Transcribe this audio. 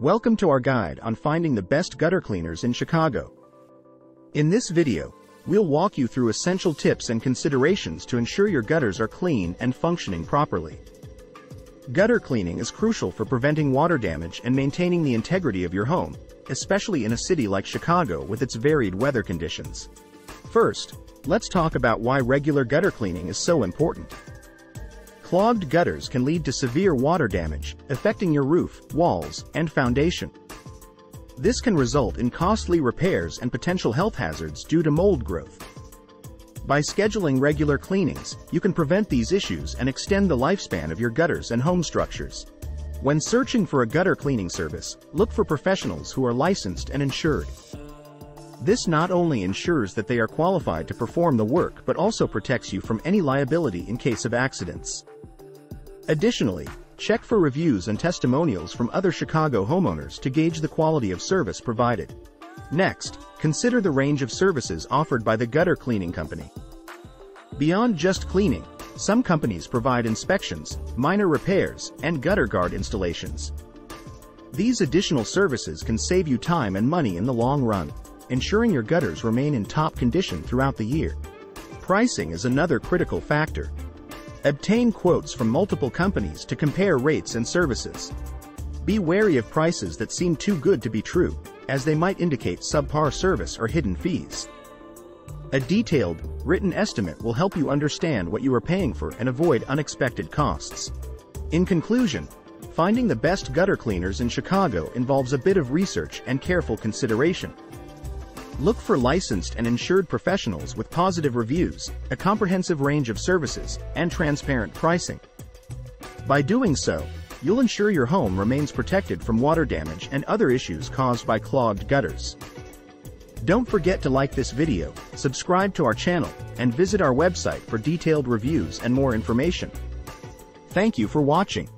Welcome to our guide on finding the best gutter cleaners in Chicago. In this video, we'll walk you through essential tips and considerations to ensure your gutters are clean and functioning properly. Gutter cleaning is crucial for preventing water damage and maintaining the integrity of your home, especially in a city like Chicago with its varied weather conditions. First, let's talk about why regular gutter cleaning is so important. Clogged gutters can lead to severe water damage, affecting your roof, walls, and foundation. This can result in costly repairs and potential health hazards due to mold growth. By scheduling regular cleanings, you can prevent these issues and extend the lifespan of your gutters and home structures. When searching for a gutter cleaning service, look for professionals who are licensed and insured. This not only ensures that they are qualified to perform the work but also protects you from any liability in case of accidents. Additionally, check for reviews and testimonials from other Chicago homeowners to gauge the quality of service provided. Next, consider the range of services offered by the gutter cleaning company. Beyond just cleaning, some companies provide inspections, minor repairs, and gutter guard installations. These additional services can save you time and money in the long run, ensuring your gutters remain in top condition throughout the year. Pricing is another critical factor. Obtain quotes from multiple companies to compare rates and services. Be wary of prices that seem too good to be true, as they might indicate subpar service or hidden fees. A detailed, written estimate will help you understand what you are paying for and avoid unexpected costs. In conclusion, finding the best gutter cleaners in Chicago involves a bit of research and careful consideration. Look for licensed and insured professionals with positive reviews, a comprehensive range of services, and transparent pricing. By doing so, you'll ensure your home remains protected from water damage and other issues caused by clogged gutters. Don't forget to like this video, subscribe to our channel, and visit our website for detailed reviews and more information. Thank you for watching.